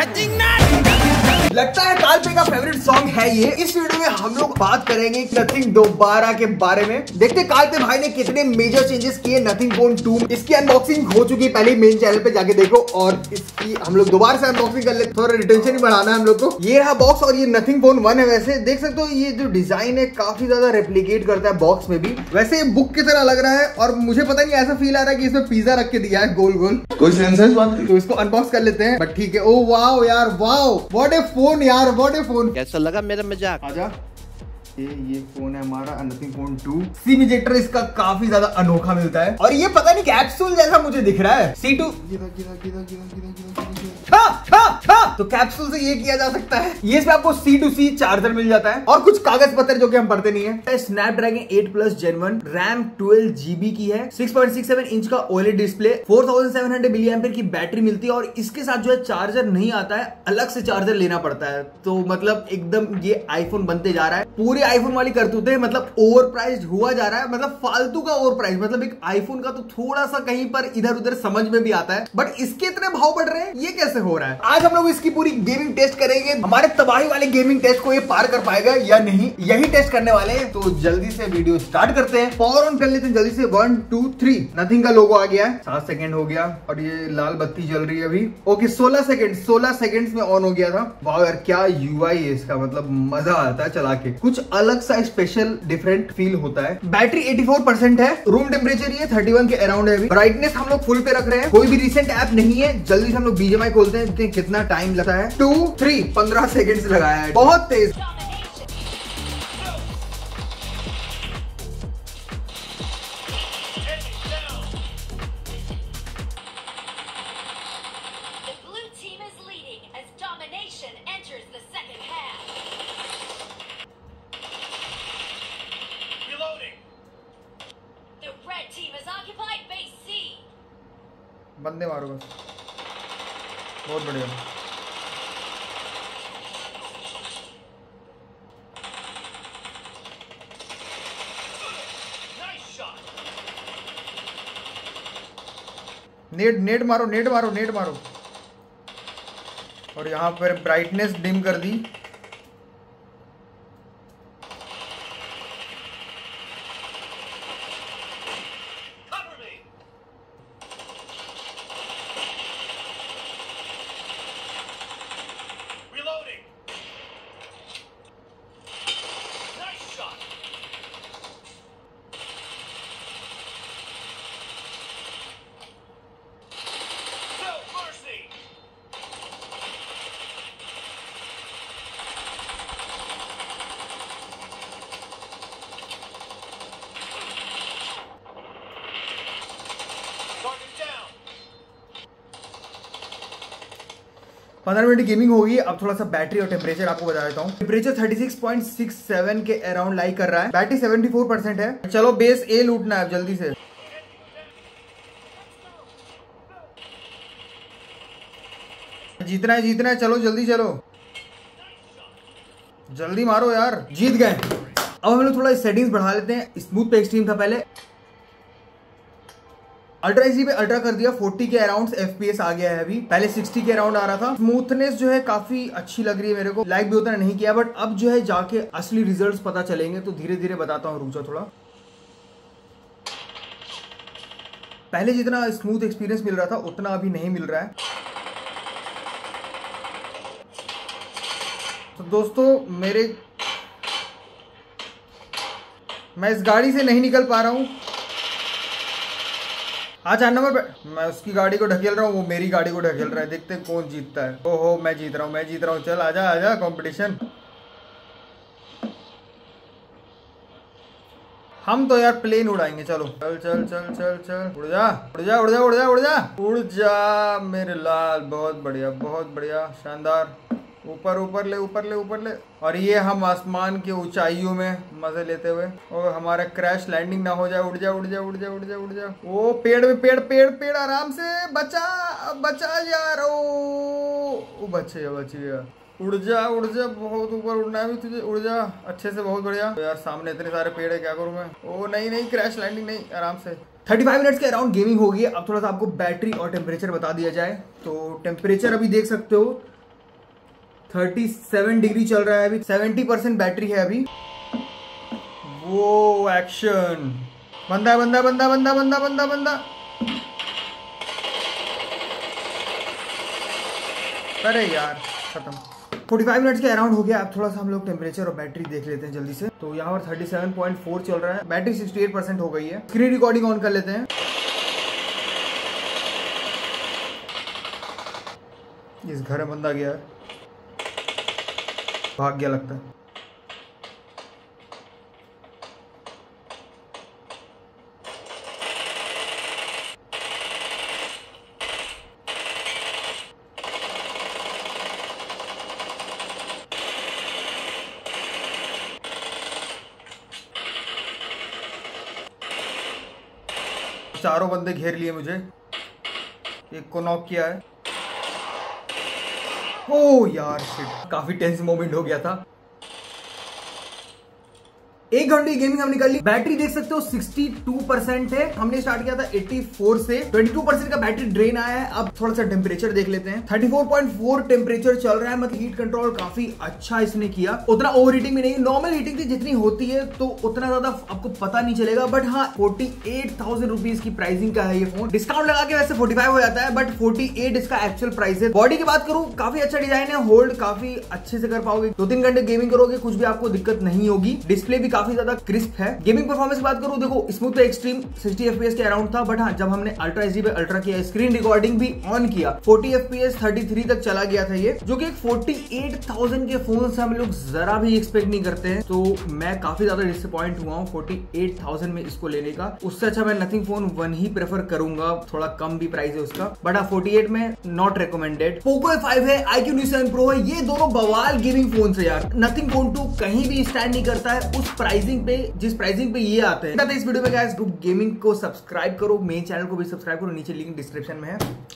लगता है तालपे का फेवरेट सॉन्ग है ये। इस वीडियो में हम लोग बात करेंगे नथिंग दोबारा के बारे में। देखते तालपे भाई ने कितने मेजर चेंजेस किए नथिंग फोन 2। इसकी अनबॉक्सिंग हो चुकी है, पहले मेन चैनल पे जाके देखो और इसकी हम लोग दोबारा से अनबॉक्सिंग कर लेते, थोड़ा रिटेंशन भी बढ़ाना है हम लोग को। ये रहा बॉक्स और ये नथिंग फोन 1 है। वैसे देख सकते हो ये जो डिजाइन है काफी ज्यादा रेप्लीकेट करता है बॉक्स में भी। वैसे बुक की तरह लग रहा है और मुझे पता नहीं ऐसा फील आ रहा है कि इसमें पिज्जा रख के दिया है गोल गोल। कोई सेंस है इस बात? तो इसको अनबॉक्स कर लेते हैं। बट ठीक है, ओ वाओ यार, वाओ व्हाट ए फोन यार, व्हाट ए फोन। कैसा लगा मेरा मजाक? आजा, ये फोन है हमारा नथिंग फोन 2। सिम इजेक्टर इसका काफी ज्यादा अनोखा मिलता है और ये पता नहीं कैप्सूल जैसा मुझे दिख रहा है। C2 तो कैप्सूल से ये किया जा सकता है। ये इसमें आपको C2C चार्जर मिल जाता है और कुछ कागज पत्र जो कि हम पढ़ते नहीं है। Snapdragon 8 plus gen 1, RAM 12 GB की है, 6.67 इंच का OLED डिस्प्ले, 4700 mAh की बैटरी मिलती है और इसके साथ जो है चार्जर नहीं आता है, अलग से चार्जर लेना पड़ता है। तो मतलब एकदम ये आईफोन बनते जा रहा है, पूरे आईफोन वाली करतूते, मतलब ओवरप्राइस्ड हुआ जा रहा है, मतलब फालतू का ओवरप्राइस्ड। मतलब एक आईफोन का तो थोड़ा सा कहीं पर इधर उधर समझ में भी आता है, बट इसके इतने भाव बढ़ रहे हैं, ये कैसे हो रहा है? आज हम लोग इसकी पूरी गेमिंग टेस्ट करेंगे। हमारे तबाही वाले गेमिंग टेस्ट को ये पार कर पाएगा या नहीं, यही टेस्ट करने वाले हैं। तो जल्दी से वीडियो स्टार्ट करते हैं, पावर ऑन कर लेते हैं जल्दी से। 1 2 3। नथिंग का लोगो आ गया है, 7 सेकेंड हो गया और ये लाल बत्ती जल रही है अभी। ओके, 16 सेकेंड में ऑन हो गया था। वाह यार, क्या UI है इसका, मतलब मजा आता है चला के, कुछ अलग सा स्पेशल डिफरेंट फील होता है। बैटरी 84% है, रूम टेम्परेचर ये 31 के अराउंड है अभी। ब्राइटनेस हम लोग फुल पे रख रहे हैं, कोई भी रिसेंट ऐप नहीं है। जल्दी से हम लोग BGMI खोलते हैं, कितना टाइम लगता है। 2 3 15 सेकेंड लगाया है, बहुत तेज। बंदे मारो बस, बहुत बढ़िया। नेट मारो। और यहाँ पर ब्राइटनेस डिम कर दी। पंद्रह मिनट गेमिंग होगी। अब थोड़ा सा बैटरी और टेम्परेचर आपको बता देता हूँ। टेम्परेचर 36.67 के अराउंड लाई कर रहा है, बैटरी 74% है। चलो बेस A लूटना है जल्दी से। जीतना है, चलो जल्दी चलो, जल्दी मारो यार। जीत गए। अब हम लोग थोड़ा सेटिंग्स बढ़ा लेते हैं। स्मूथ पे एक्सट्रीम था पहले, अल्ट्रा इजी पे अल्ट्रा कर दिया। 40 के अराउंड FPS आ गया है अभी, पहले 60 के अराउंड आ रहा था। स्मूथनेस जो है काफी अच्छी लग रही है मेरे को। लाइक भी उतना नहीं किया, बट अब जो है जाके असली रिजल्ट्स पता चलेंगे, तो धीरे धीरे बताता हूँ, रुक जाओ थोड़ा। पहले जितना स्मूथ एक्सपीरियंस मिल रहा था उतना अभी नहीं मिल रहा है। तो दोस्तों मैं इस गाड़ी से नहीं निकल पा रहा हूँ। आज 8 नंबर मैं उसकी गाड़ी को ढकेल रहा हूँ, वो मेरी गाड़ी को ढकेल रहा है। देखते हैं कौन जीतता है। ओहो, मैं जीत रहा हूँ। चल आजा कंपटीशन। हम तो यार प्लेन उड़ाएंगे। चलो चल। उड़ जा मेरे लाल। बहुत बढ़िया, शानदार। ऊपर ले। और ये हम आसमान के ऊंचाइयों में मजे लेते हुए, और हमारा क्रैश लैंडिंग ना हो जाए। उड़ जा। ओ पेड़, आराम से। बचा यार। ओ बची। उड़ जा, बहुत ऊपर उड़ना है भी तुझे। उड़ जा अच्छे से, बहुत बढ़िया। तो यार सामने इतने सारे पेड़ है, क्या करूँ मैं। ओ नहीं, क्रैश लैंडिंग नहीं, आराम से। 35 मिनट्स के अराउंड गेमिंग होगी। अब थोड़ा सा आपको बैटरी और टेम्परेचर बता दिया जाए। तो टेम्परेचर अभी देख सकते हो 37 डिग्री चल रहा है अभी, 70% बैटरी है अभी। वो एक्शन बंदा बंदा बंदा बंदा बंदा बंदा बंदा, अरे यार खत्म। 45 मिनट्स के अराउंड हो गया। अब थोड़ा सा हम लोग टेम्परेचर और बैटरी देख लेते हैं जल्दी से। तो यहाँ पर 37.4 चल रहा है, बैटरी 68% हो गई है। स्क्रीन रिकॉर्डिंग ऑन कर लेते हैं। इस घर में बंदा गया, भाग गया लगता है। चारों बंदे घेर लिए मुझे, एक को नॉक किया है। ओह यार शिट, काफी टेंस मोमेंट हो गया था। 1 घंटे की गेमिंग हमने कर ली। बैटरी देख सकते हो 62% है, हमने स्टार्ट किया था 84 से। 22% का बैटरी ड्रेन आया है। अब थोड़ा सा टेम्परेचर देख लेते हैं। 34.4 टेम्परेचर चल रहा है, मतलब हीट कंट्रोल काफी अच्छा इसने किया। उतना ओवर हीटिंग भी नहीं, नॉर्मल हीटिंग जितनी होती है तो उतना ज्यादा आपको पता नहीं चलेगा। बट हाँ, 48,000 रुपीज की प्राइसिंग का है ये फोन। डिस्काउंट लगा के वैसे 45 हो जाता है, बट 48 इसका एक्चुअल प्राइस है। बॉडी की बात करूँ, काफी अच्छा डिजाइन है, होल्ड काफी अच्छे से कर पाओगे। 2-3 घंटे गेमिंग करोगे, कुछ भी आपको दिक्कत नहीं होगी। डिस्प्ले भी काफी ज्यादा क्रिस्प है। गेमिंग परफॉर्मेंस की बात करूं, देखो स्मूथ तो एक्सट्रीम 60 FPS के अराउंड था, बट हाँ जब हमने अल्ट्रा एचडी पे अल्ट्रा किया, स्क्रीन रिकॉर्डिंग भी ऑन किया, 40 FPS 33 तक चला गया था ये, जो कि 48,000 के फोन से हम लोग जरा भी एक्सपेक्ट नहीं करते हैं। तो मैं काफी ज्यादा डिसअपॉइंट हुआ हूँ 48,000 में इसको लेने का। उससे अच्छा मैं नथिंग फोन 1 ही प्रेफर करूंगा, थोड़ा कम भी प्राइस है उसका। बट हाँ 48 में नॉट रिकमेंडेड। पोको F5 है, iQOO Neo 9 Pro है, ये दोनों बवाल गेमिंग फोन है यार। नथिंग फोन 2 कहीं भी स्टैंड नहीं करता है उस प्राइसिंग पे, जिस प्राइसिंग पे ये आते हैं। इस वीडियो में गाइस ग्रुप गेमिंग को सब्सक्राइब करो, मेरे चैनल को भी सब्सक्राइब करो, नीचे लिंक डिस्क्रिप्शन में है।